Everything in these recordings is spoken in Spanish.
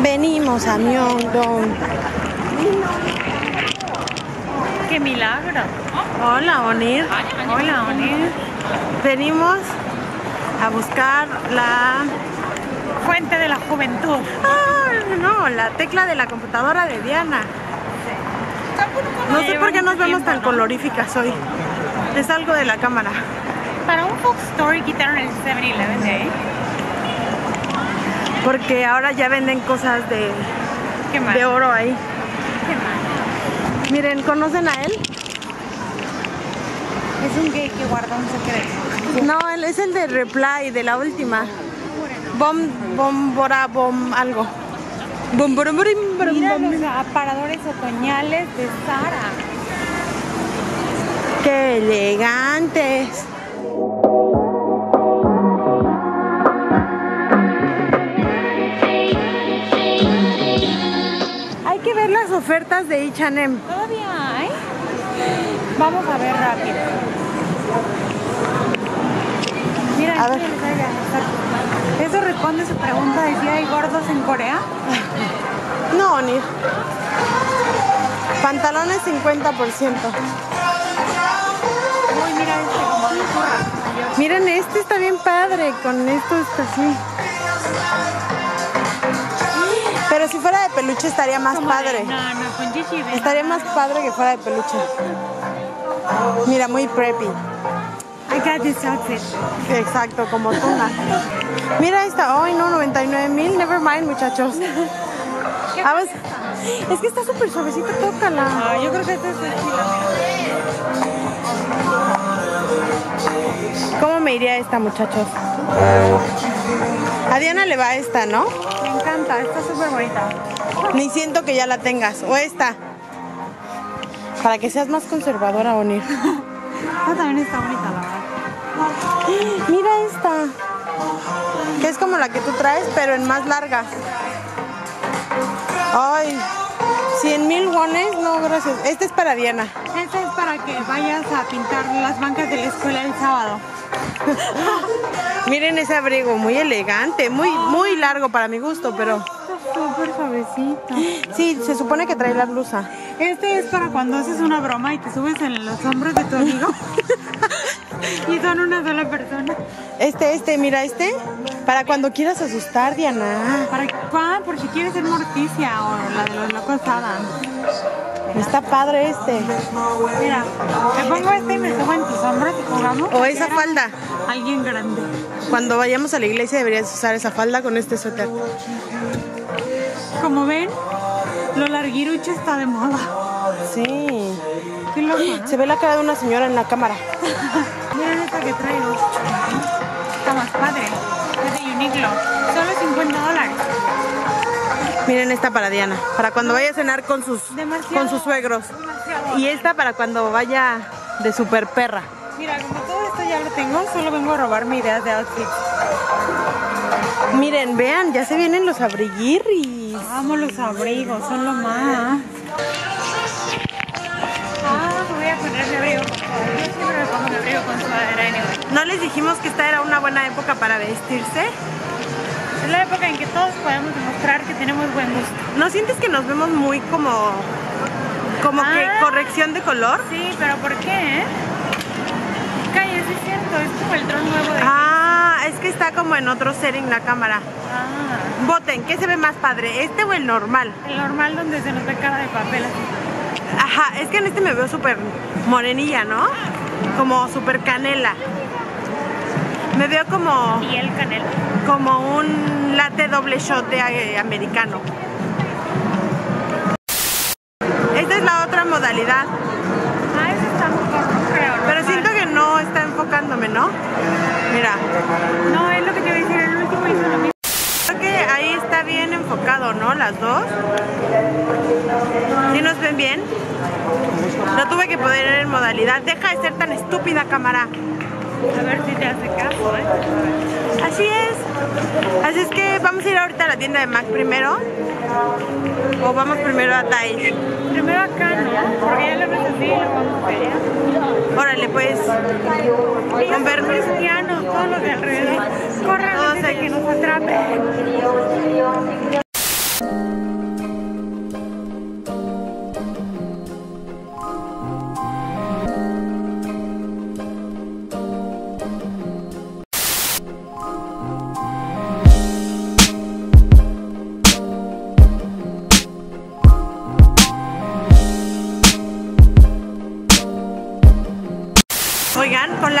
Venimos a Myeongdong. ¡Qué milagro! Hola, Onir. Hola, Onir. Venimos a buscar la fuente de la juventud. No, la tecla de la computadora de Diana. No sé por qué nos vemos tan coloríficas hoy. Es algo de la cámara. Para un Fox Story quitaron el 7-Eleven de ahí. Porque ahora ya venden cosas de oro ahí. Miren, ¿conocen a él? Es un gay que guarda un secreto. No, él es el de Reply, de la última. Algo. Mira los aparadores otoñales de Sara. ¡Qué elegantes! Hay que ver las ofertas de H&M. Todavía hay. Vamos a ver rápido. Mira, aquí les traigo. ¿Eso responde su pregunta de si hay gordos en Corea? No, Onir. Pantalones 50%. Uy, mira este, como de curra. Miren, este está bien padre. Con esto está así. Pero si fuera de peluche estaría más padre. No, con Gigi. Estaría más padre que fuera de peluche. Mira, muy preppy. I got this outfit. Exacto, como tuna. Mira esta, hoy no, 99,000. Never mind, muchachos. Es que está súper suavecito, tócala. Yo creo que este es el estilo. ¿Cómo me iría esta, muchachos? A Diana le va esta, ¿no? Me encanta, está súper bonita. Ni siento que ya la tengas. O esta. Para que seas más conservadora, Onir. Esta también está bonita, la verdad. Mira esta. Que es como la que tú traes, pero en más larga. Ay, 100,000 wones, no, gracias. Este es para Diana. Este es para que vayas a pintar las bancas de la escuela el sábado. Miren ese abrigo, muy elegante, muy largo para mi gusto, pero... Está súper suavecito. Sí, se supone que trae la blusa. Este es para cuando haces una broma y te subes en los hombros de tu amigo. Y son una sola persona. Mira este. Para cuando quieras asustar, Diana. Por si quieres ser Morticia o la de los locos Addams. Está padre este. Mira, me pongo este y me subo en tus hombros y jugamos. O esa falda. Alguien grande. Cuando vayamos a la iglesia deberías usar esa falda con este suéter. Como ven, lo larguirucho está de moda. Sí. Qué loco, ¿no? Se ve la cara de una señora en la cámara. Miren esta que traigo. Está más padre. Es de Uniqlo. Solo $50. Miren esta para Diana. Para cuando vaya a cenar con sus suegros. Y esta para cuando vaya de super perra. Mira, como todo esto ya lo tengo, solo vengo a robarme ideas de outfit. Miren, vean, ya se vienen los abriguirris. Vamos, los abrigos, son lo más. ¿No les dijimos que esta era una buena época para vestirse? Es la época en que todos podemos demostrar que tenemos buen gusto. ¿No sientes que nos vemos muy como que corrección de color? Sí, pero ¿por qué? Calle, sí siento, es como el tron nuevo de... es que está como en otro setting la cámara. Voten, ¿qué se ve más padre? ¿Este o el normal? El normal donde se nos ve cara de papel así. Ajá, es que en este me veo súper morenilla, ¿no? Como súper canela. Me veo como... ¿Piel canela? Como un latte doble shot de americano. Esta es la otra modalidad. Esa está enfocando, creo. Pero siento que no está enfocándome, ¿no? Mira. No, es lo que te voy a decir. El último hizo lo mismo. Creo que ahí está bien enfocado, ¿no? Las dos. ¿Sí nos ven bien? No tuve que poner en modalidad. Deja de ser tan estúpida, cámara. A ver si te hace caso, ¿eh? Así es. Así es que vamos a ir ahorita a la tienda de Mac primero. O vamos primero a Thais. Primero acá, ¿no? Porque ya lo necesito y lo vamos a ver. Órale, pues. Con ver cristianos, todos los de alrededor. Corran,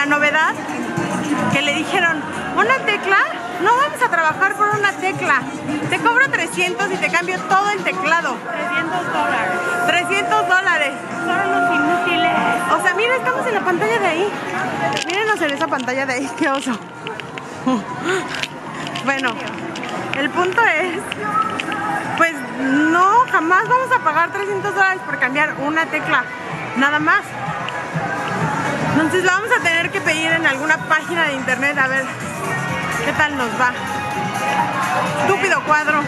la novedad que le dijeron, ¿una tecla? No vamos a trabajar por una tecla. Te cobro 300 y te cambio todo el teclado. $300. $300. Son los inútiles. O sea, mira, estamos en la pantalla de ahí. Mírenos en esa pantalla de ahí, qué oso. Bueno, el punto es, pues no, jamás vamos a pagar $300 por cambiar una tecla, nada más. Entonces la vamos a tener que pedir en alguna página de internet, a ver qué tal nos va. Estúpido cuadro.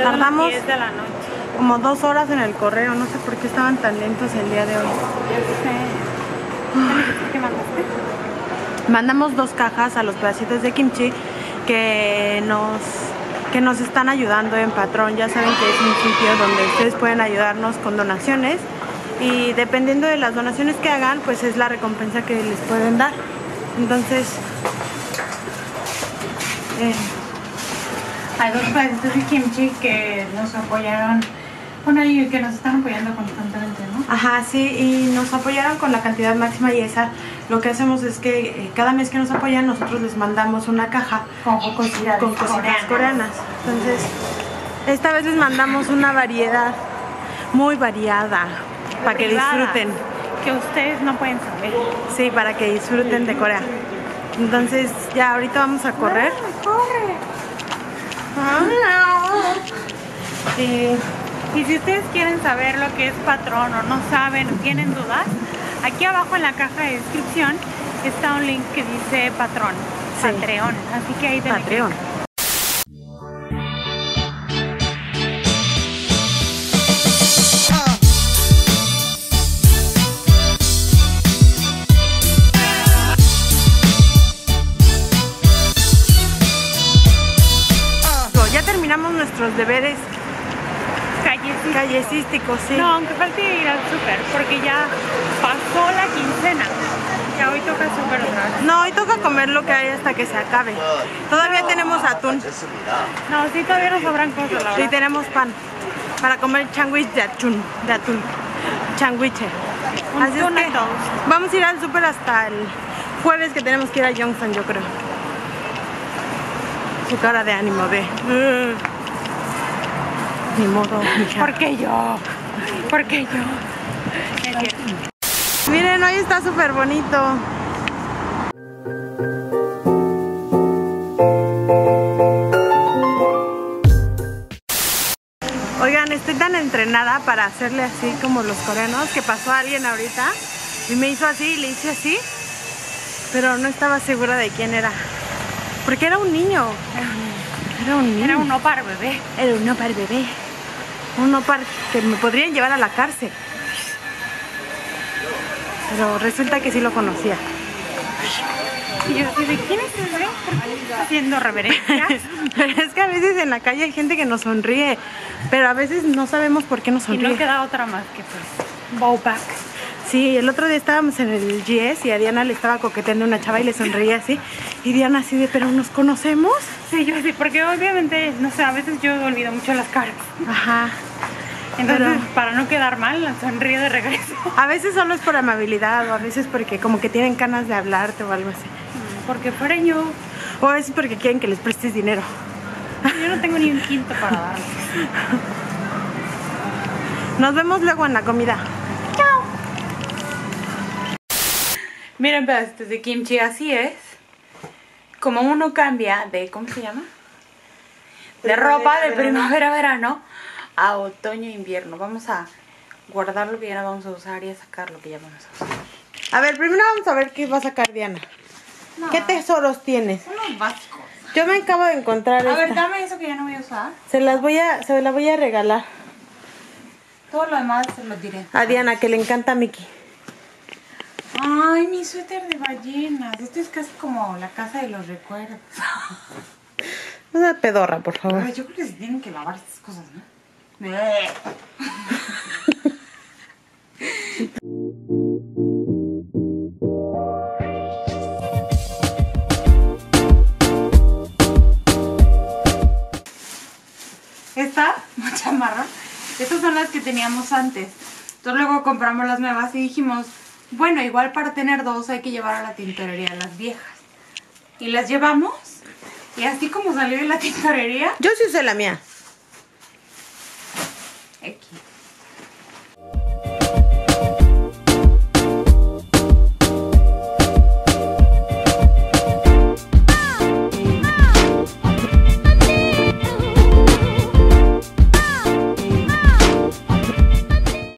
Tardamos de la noche. Como 2 horas en el correo, no sé por qué estaban tan lentos el día de hoy. ¿Qué mandaste? Mandamos 2 cajas a los pedacitos de Kimchi que nos están ayudando en Patreon. Ya saben que es un sitio donde ustedes pueden ayudarnos con donaciones y dependiendo de las donaciones que hagan, pues es la recompensa que les pueden dar. Entonces... hay 2 pedacitos de Kimchi que nos apoyaron, bueno, y que nos están apoyando constantemente, ¿no? Ajá, sí, y nos apoyaron con la cantidad máxima y esa, lo que hacemos es que cada mes que nos apoyan nosotros les mandamos una caja con cositas coreanas. Entonces, esta vez les mandamos una variedad muy variada, para que disfruten. Que ustedes no pueden saber. Sí, para que disfruten de Corea. Entonces, ya ahorita vamos a correr. ¡Corre! Sí. Y si ustedes quieren saber lo que es Patreon o no saben o tienen dudas, aquí abajo en la caja de descripción está un link que dice Patreon, sí. Patreon, así que ahí denle Patreon. Click. Nuestros deberes callecísticos, sí. No, aunque falta ir al súper, porque ya pasó la quincena. Ya hoy toca súper otra vez. No, hoy toca comer lo que hay hasta que se acabe. Todavía tenemos atún. No, sí, todavía nos sobran cosas, la verdad. Y tenemos pan para comer changuich de atún. Changuiche. Así es que vamos a ir al súper hasta el jueves, que tenemos que ir a Yongsan, yo creo. Su cara de ánimo de... Ni modo, mija. ¿Por qué yo? Miren, hoy está súper bonito. Oigan, estoy tan entrenada para hacerle así como los coreanos, que pasó alguien ahorita y me hizo así y le hice así, pero no estaba segura de quién era, porque era un niño. Era un opar bebé. Un opar que me podrían llevar a la cárcel. Pero resulta que sí lo conocía. Y yo así de, ¿quién es ese? Haciendo reverencias. Pero es que a veces en la calle hay gente que nos sonríe, pero a veces no sabemos por qué nos sonríe. Y no queda otra más que pues, bow back. Sí, el otro día estábamos en el GS y a Diana le estaba coqueteando una chava y le sonreía así. Y Diana así de, ¿pero nos conocemos? Sí, yo sí, porque obviamente, no sé, a veces yo olvido mucho las caras. Ajá. Entonces, pero para no quedar mal, sonríe de regreso. A veces solo es por amabilidad o a veces porque como que tienen ganas de hablarte o algo así. Porque fuera yo. O a veces porque quieren que les prestes dinero. Yo no tengo ni un quinto para darles. Nos vemos luego en la comida. Miren, pedacitos de kimchi, así es como uno cambia de, ¿cómo se llama? De ropa de primavera-verano a otoño-invierno. Vamos a guardarlo que ya no vamos a usar y a sacar lo que ya vamos a usar. A ver, primero vamos a ver qué va a sacar Diana. No. ¿Qué tesoros tienes? Unos básicos. Yo me acabo de encontrar esta. A ver, dame eso que ya no voy a usar. Se las voy a regalar. Todo lo demás se lo diré. A Diana, que le encanta a Mickey. Ay, mi suéter de ballenas. Esto es casi como la casa de los recuerdos. Una pedorra, por favor. Ay, yo creo que se tienen que lavar estas cosas, ¿no? Esta chamarra, estas son las que teníamos antes. Entonces luego compramos las nuevas y dijimos, bueno, igual para tener dos hay que llevar a la tintorería las viejas. Y las llevamos. Y así como salió de la tintorería... Yo sí usé la mía.